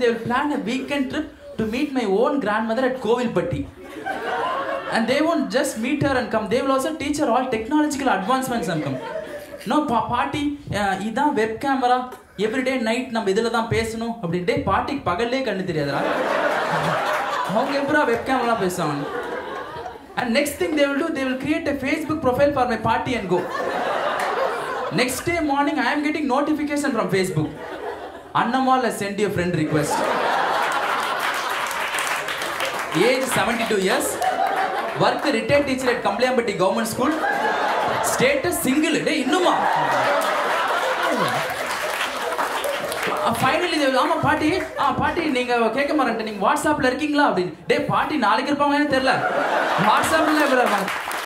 they will plan a weekend trip to meet my own grandmother at Kovilpatti. And they won't just meet her and come, they will also teach her all technological advancements and come. No, party, ida web camera, every day night, nam idhila dhaan pesano, abdi day party, pagalle kandu theriyadra. How kebra web camera pesan. And next thing they will do, they will create a Facebook profile for my party and go. Next day morning, I am getting notification from Facebook. Annamala send you a friend request. Age 72 years. Work retired teacher at Kambliampatti Government School. Status single. Hey, innuma. Finally, they will ama party. Party. Neenga keke marante. Neenga WhatsApp la irukingla. Dey party nalikku irupanga enna theriyala. WhatsApp la irukanga.